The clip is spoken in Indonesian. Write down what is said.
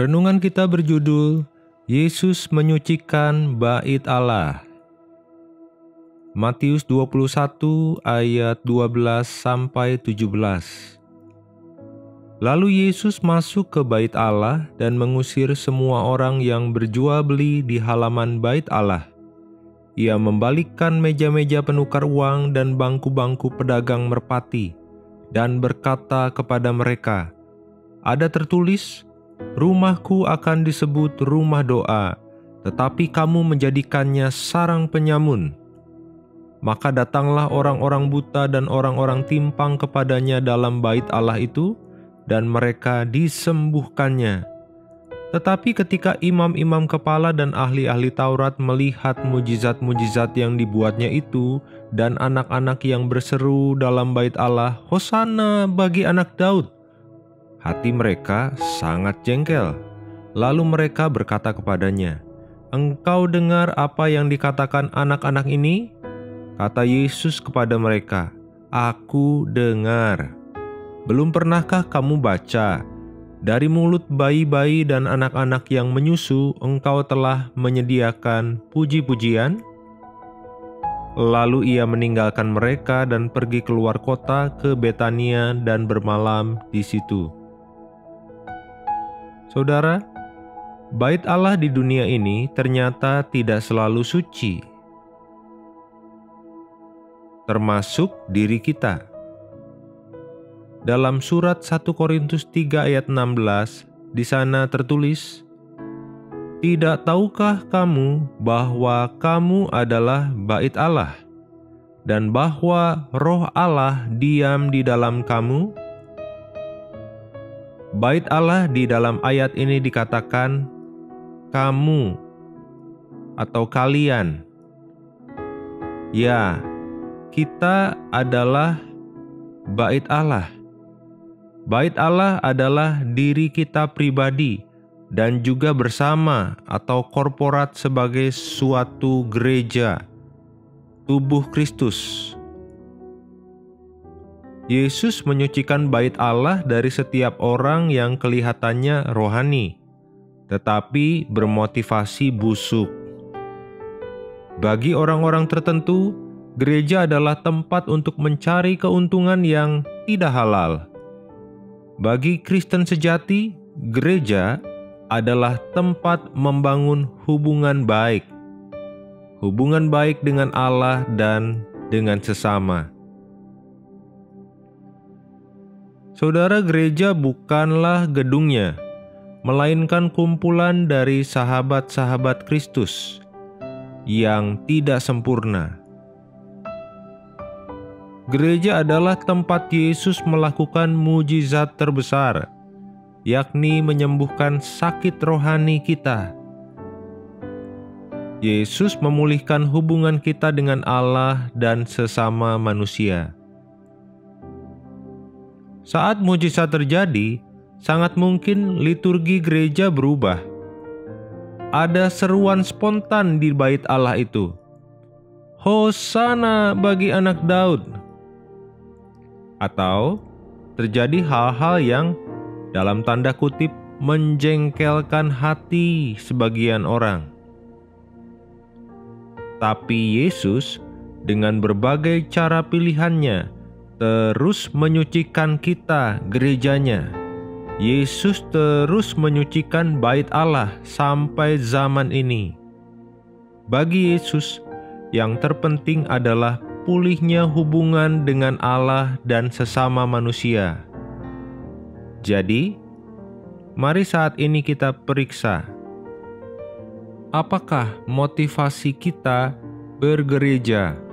Renungan kita berjudul, Yesus menyucikan Bait Allah. Matius 21 ayat 12-17. Lalu Yesus masuk ke Bait Allah dan mengusir semua orang yang berjual beli di halaman Bait Allah. Ia membalikkan meja-meja penukar uang dan bangku-bangku pedagang merpati, dan berkata kepada mereka, "Ada tertulis, rumahku akan disebut rumah doa, tetapi kamu menjadikannya sarang penyamun." Maka datanglah orang-orang buta dan orang-orang timpang kepadanya dalam Bait Allah itu, dan mereka disembuhkannya. Tetapi ketika imam-imam kepala dan ahli-ahli Taurat melihat mujizat-mujizat yang dibuatnya itu, dan anak-anak yang berseru dalam Bait Allah, "Hosanna bagi anak Daud," hati mereka sangat jengkel. Lalu mereka berkata kepadanya, "Engkau dengar apa yang dikatakan anak-anak ini?" Kata Yesus kepada mereka, "Aku dengar. Belum pernahkah kamu baca? Dari mulut bayi-bayi dan anak-anak yang menyusu, engkau telah menyediakan puji-pujian?" Lalu ia meninggalkan mereka dan pergi keluar kota ke Betania dan bermalam di situ. Saudara, Bait Allah di dunia ini ternyata tidak selalu suci, termasuk diri kita. Dalam surat 1 Korintus 3 ayat 16, di sana tertulis, "Tidak tahukah kamu bahwa kamu adalah Bait Allah, dan bahwa Roh Allah diam di dalam kamu?" Bait Allah di dalam ayat ini dikatakan kamu atau kalian. Ya, kita adalah Bait Allah. Bait Allah adalah diri kita pribadi dan juga bersama atau korporat sebagai suatu gereja, tubuh Kristus. Yesus menyucikan Bait Allah dari setiap orang yang kelihatannya rohani, tetapi bermotivasi busuk. Bagi orang-orang tertentu, gereja adalah tempat untuk mencari keuntungan yang tidak halal. Bagi Kristen sejati, gereja adalah tempat membangun hubungan baik dengan Allah dan dengan sesama. Saudara, gereja bukanlah gedungnya, melainkan kumpulan dari sahabat-sahabat Kristus yang tidak sempurna. Gereja adalah tempat Yesus melakukan mujizat terbesar, yakni menyembuhkan sakit rohani kita. Yesus memulihkan hubungan kita dengan Allah dan sesama manusia. Saat mujizat terjadi, sangat mungkin liturgi gereja berubah. Ada seruan spontan di Bait Allah itu, "Hosanna bagi anak Daud." Atau terjadi hal-hal yang dalam tanda kutip menjengkelkan hati sebagian orang. Tapi Yesus dengan berbagai cara pilihannya terus menyucikan kita, gerejanya. Yesus terus menyucikan Bait Allah sampai zaman ini. Bagi Yesus, yang terpenting adalah pulihnya hubungan dengan Allah dan sesama manusia. Jadi, mari saat ini kita periksa, apakah motivasi kita bergereja?